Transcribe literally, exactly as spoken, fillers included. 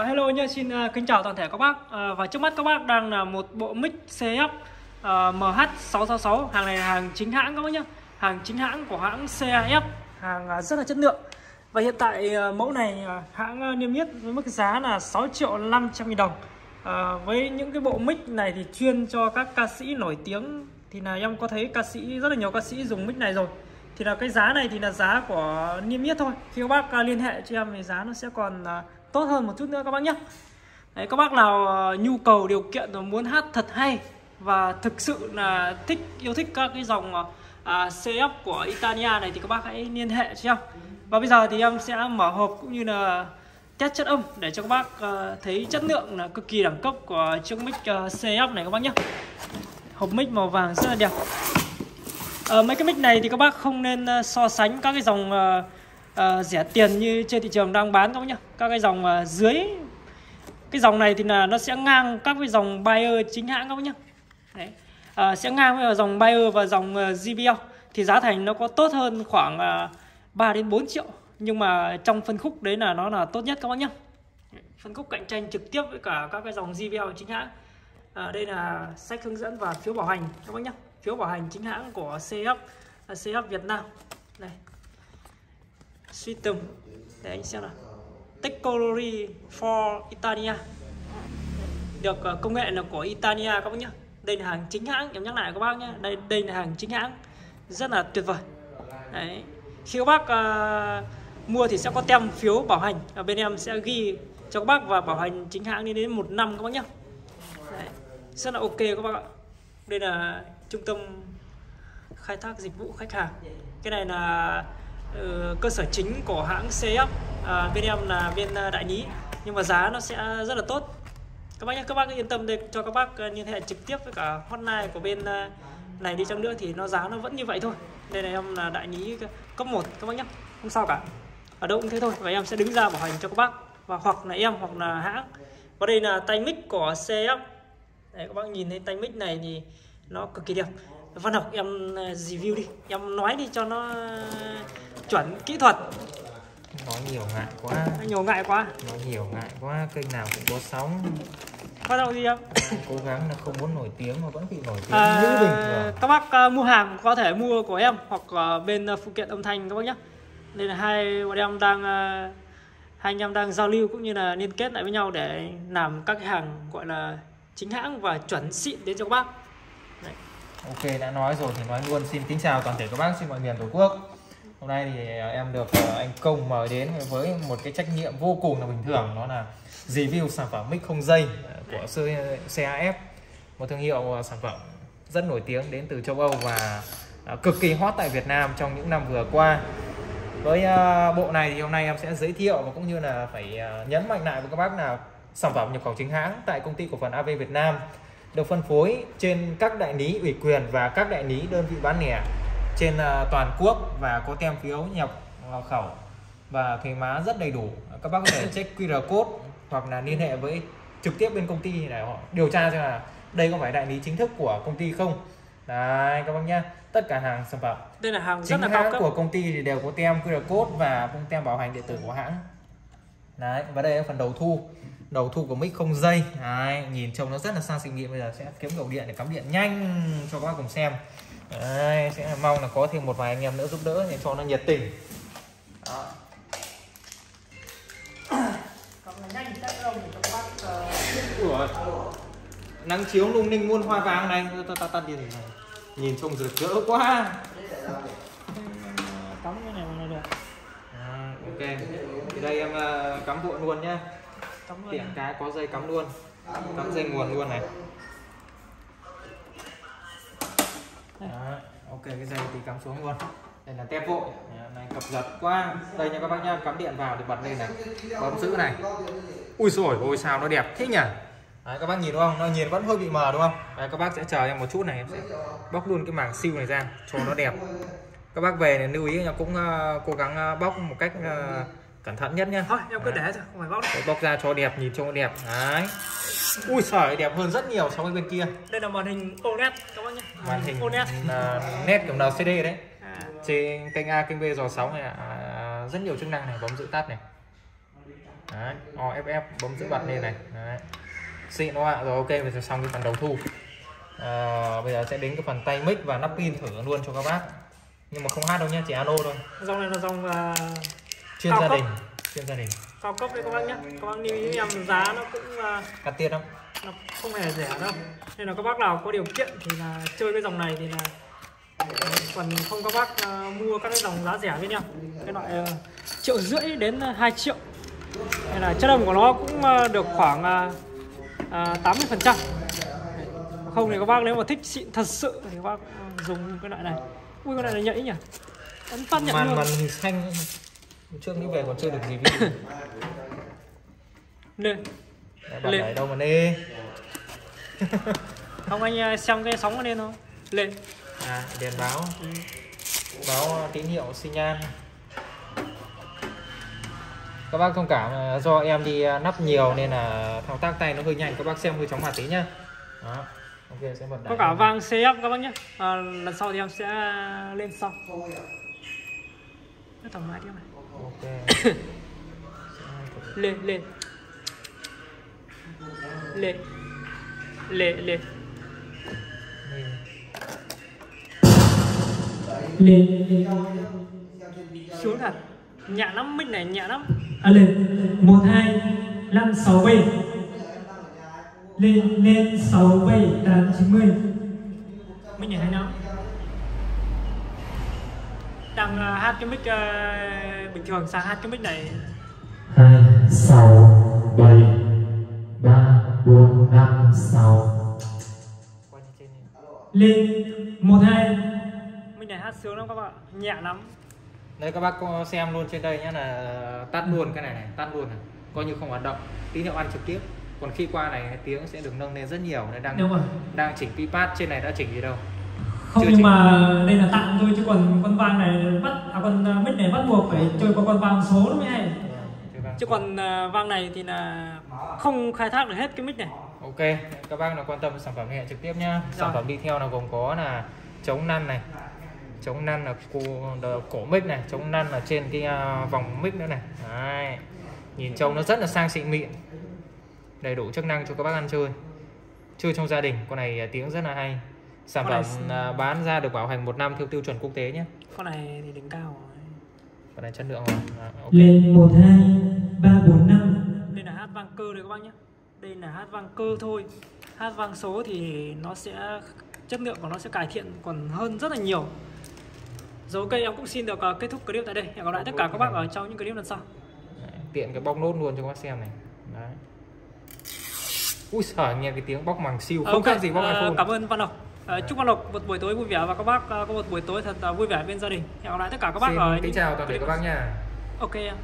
Uh, hello nhé, xin uh, kính chào toàn thể các bác. uh, Và trước mắt các bác đang là một bộ mic xê ép uh, M H sáu sáu sáu. Hàng này là hàng chính hãng các bác nhé. Hàng chính hãng của hãng C A F. Hàng uh, rất là chất lượng. Và hiện tại uh, mẫu này uh, hãng uh, niêm yết với mức giá là sáu triệu năm trăm nghìn đồng. uh, Với những cái bộ mic này thì chuyên cho các ca sĩ nổi tiếng. Thì là em có thấy ca sĩ, rất là nhiều ca sĩ dùng mic này rồi. Thì là cái giá này thì là giá của niêm yết thôi. Khi các bác uh, liên hệ cho em thì giá nó sẽ còn uh, tốt hơn một chút nữa các bác nhé. Đấy, các bác nào uh, nhu cầu điều kiện rồi muốn hát thật hay và thực sự là thích, yêu thích các cái dòng uh, xê ép của Italia này thì các bác hãy liên hệ cho em. Và bây giờ thì em sẽ mở hộp cũng như là test chất âm để cho các bác uh, thấy chất lượng là cực kỳ đẳng cấp của chiếc mic uh, xê ép này các bác nhé. Hộp mic màu vàng rất là đẹp. Uh, mấy cái mic này thì các bác không nên uh, so sánh các cái dòng uh, À, rẻ tiền như trên thị trường đang bán các bác nhá. Các cái dòng à, dưới cái dòng này thì là nó sẽ ngang các cái dòng Bayer chính hãng các bác nhá. Đấy. À, sẽ ngang với dòng Bayer và dòng à, J B L thì giá thành nó có tốt hơn khoảng à, ba đến bốn triệu, nhưng mà trong phân khúc đấy là nó là tốt nhất các bác nhá. Phân khúc cạnh tranh trực tiếp với cả các cái dòng J B L chính hãng. À, đây là sách hướng dẫn và phiếu bảo hành các bác nhá. Phiếu bảo hành chính hãng của xê ép à, xê ép Việt Nam. Này. Suy tùm. Để anh xem nào. Technology for Italia. Được uh, công nghệ là của Italia các bác nhé. Đây là hàng chính hãng, em nhắc lại các bác nhé. Đây đây là hàng chính hãng. Rất là tuyệt vời. Đấy. Khi các bác uh, mua thì sẽ có tem phiếu bảo hành. Ở bên em sẽ ghi cho các bác và bảo hành chính hãng đến đến một năm các bác nhé. Đấy. Rất là ok các bác ạ. Đây là trung tâm khai thác dịch vụ khách hàng. Cái này là Ừ, cơ sở chính của hãng xê ép, à, bên em là bên đại lý, nhưng mà giá nó sẽ rất là tốt các bác nhé. Các bác yên tâm để cho các bác liên hệ trực tiếp với cả hotline của bên này đi chăng nữa thì nó giá nó vẫn như vậy thôi. Đây là em là đại lý cấp một các bác nhé, không sao cả, ở đâu cũng thế thôi, và em sẽ đứng ra bảo hành cho các bác, và hoặc là em hoặc là hãng. Và đây là tay mic của xê ép. Đấy, các bác nhìn thấy tay mic này thì nó cực kỳ đẹp. Văn học em review đi, em nói đi cho nó chuẩn kỹ thuật. Nói nhiều ngại quá. Nói nhiều ngại quá. Nói nhiều ngại quá, kênh nào cũng có sóng. Có đâu gì em? Cố gắng là không muốn nổi tiếng mà vẫn bị nổi tiếng. À, giữ bình thường. Các bác uh, mua hàng có thể mua của em hoặc uh, bên uh, phụ kiện âm thanh các bác nhé. Đây là hai bọn em đang uh, hai anh em đang giao lưu cũng như là liên kết lại với nhau để làm các hàng gọi là chính hãng và chuẩn xịn đến cho các bác. Đấy. Ok, đã nói rồi thì nói luôn. Xin kính chào toàn thể các bác trên mọi miền Tổ quốc. Hôm nay thì em được anh Công mời đến với một cái trách nhiệm vô cùng là bình thường, đó là review sản phẩm mic không dây của xê a ép, một thương hiệu sản phẩm rất nổi tiếng đến từ châu Âu và cực kỳ hot tại Việt Nam trong những năm vừa qua. Với bộ này thì hôm nay em sẽ giới thiệu và cũng như là phải nhấn mạnh lại với các bác là sản phẩm nhập khẩu chính hãng tại công ty cổ phần A V Việt Nam, được phân phối trên các đại lý ủy quyền và các đại lý đơn vị bán lẻ trên toàn quốc, và có tem phiếu nhập khẩu và thuế má rất đầy đủ. Các bác có thể check quy rờ code hoặc là liên hệ với trực tiếp bên công ty để họ điều tra xem là đây có phải đại lý chính thức của công ty không. Đấy các bác nhá. Tất cả hàng sản phẩm đây là hàng chính rất là cao cấp của công ty thì đều có tem quy rờ code và cũng tem bảo hành điện tử của hãng. Đấy, và đây là phần đầu thu. Đầu thu của mic không dây. Đấy, nhìn trông nó rất là sang xịn nghị. Bây giờ sẽ kiếm đầu điện để cắm điện nhanh cho các bác cùng xem. Đấy, sẽ mong là có thêm một vài anh em nữa giúp đỡ để cho nó nhiệt tình. Đó. Nắng chiếu lung linh muôn hoa vàng này, ta ta ta điện này. Nhìn trông rực rỡ quá. Cắm cái này mà nó được. À, ok. Thì đây em cắm vụn luôn nhá. Tiện cái có dây cắm luôn. Cắm dây nguồn luôn này. Đó, ok, cái dây thì cắm xuống luôn. Đây là tép vội này, cập giật qua đây nha các bác nhá. Cắm điện vào thì bật lên này, bấm giữ này. Ui rồi ôi sao nó đẹp thế nhỉ. Đấy, các bác nhìn đúng không, nó nhìn vẫn hơi bị mờ đúng không. Đấy, các bác sẽ chờ em một chút này, em sẽ bóc luôn cái màng siêu này ra cho nó đẹp. Các bác về này lưu ý là cũng uh, cố gắng uh, bóc một cách uh, cẩn thận nhất nhá. Thôi em cứ để thôi, không phải bóc đâu. Bóc ra cho đẹp, nhìn trông đẹp. Đấy. Ui sợi đẹp hơn rất nhiều so với bên kia. Đây là màn hình ô lét các bác nhá. Màn hình ô lét là nét kiểu L C D đấy. À. Trên kênh A kênh B dò sóng này, à, rất nhiều chức năng này, bấm giữ tắt này. Đấy, o ép ép bấm giữ bật lên này. Đấy. Xịn đúng không ạ? Rồi ok, mình sẽ xong cái phần đầu thu. À, bây giờ sẽ đến cái phần tay mic và nắp pin thử luôn cho các bác. Nhưng mà không hát đâu nhé, chỉ ano thôi. Dòng này là dòng uh, chuyên gia đình, chuyên gia đình. Cao cấp đấy các bác nhé. Các bác lưu ý em giá nó cũng uh, cắt tiết lắm. Nó không hề rẻ đâu. Nên là các bác nào có điều kiện thì là chơi cái dòng này thì là còn không các bác uh, mua các cái dòng giá rẻ với nhau. Cái loại uh, triệu rưỡi đến hai triệu. Nên là chất âm của nó cũng uh, được khoảng uh, uh, tám mươi phần trăm. Không thì các bác nếu mà thích xịn thật sự thì các bác dùng cái loại này. Ui con này là nhảy nhỉ? Ấn phát nhận màn, luôn. Màn hình xanh. Trước đi về còn chưa được gì review. Lên. Bạn này đâu mà nê. Không, anh xem cái sóng nó lên thôi. Lên. À, đèn báo. Ừ. Báo tín hiệu xi nhan. Các bác thông cảm do em đi nắp nhiều nên là thao tác tay nó hơi nhanh, các bác xem hơi chóng mặt tí nhá. Đó. Okay, sẽ có cả vang xê ép các bác nhé. À, lần sau thì em sẽ lên sau. Nó tầm lại tiếp này. Okay. lên lên lên lên lên lên xuống thật nhẹ lắm, mic này nhẹ lắm. À, lên một hai năm sáu bảy. Lên, lên, sáu, bảy, tám, chín mươi. Mic này hay không? Đang uh, hát cái mic uh, bình thường, sang hát cái mic này hai, sáu, bảy, ba, bốn, năm, sáu. Lên, một, hai. Mic này hát sướng lắm các bạn, nhẹ lắm. Đấy các bác có xem luôn trên đây nhé, là tắt luôn cái này này, tắt luôn này. Coi như không hoạt động, tín hiệu ăn trực tiếp. Còn khi qua này tiếng sẽ được nâng lên rất nhiều. Nó đang đang chỉnh keypad trên này, đã chỉnh gì đâu. Không Chưa nhưng chỉnh. Mà đây là tạm thôi, chứ còn con vang này bắt à, con mic này bắt buộc phải chơi qua con vang số nó mới hay. Yeah, chứ còn vang này thì là không khai thác được hết cái mic này. Ok, các bác nào quan tâm sản phẩm liên hệ trực tiếp nhá. Sản phẩm đi theo là gồm có là chống năn này, chống năn là cổ, cổ mic này, chống năn là trên cái vòng mic nữa này. Đấy. Nhìn trông nó rất là sang xịn mịn, đầy đủ chức năng cho các bác ăn chơi, chơi trong gia đình. Con này tiếng rất là hay. Sản phẩm này... bán ra được bảo hành một năm theo tiêu chuẩn quốc tế nhé. Con này thì đỉnh cao rồi. Con này chất lượng rồi. À, okay. Lên một, hai, ba, bốn, năm. Đây là hát vang cơ đấy các bác nhé. Đây là hát vang cơ thôi. Hát vang số thì nó sẽ chất lượng của nó sẽ cải thiện còn hơn rất là nhiều. Rồi ok, em cũng xin được kết thúc clip tại đây. Hẹn gặp lại tất cả các bác ở trong những clip lần sau. Đấy, tiện cái bóc nốt luôn cho các bác xem này. Đấy. Úi giời, nghe cái tiếng bóc màng siêu không okay. Khác gì bóc iPhone. Uh, cảm ơn Văn Lộc. Uh, chúc Văn Lộc một buổi tối vui vẻ và các bác uh, có một buổi tối thật uh, vui vẻ bên gia đình. Hẹn gặp lại tất cả các bác. Xin kính chào toàn thể các bác nha. Ok.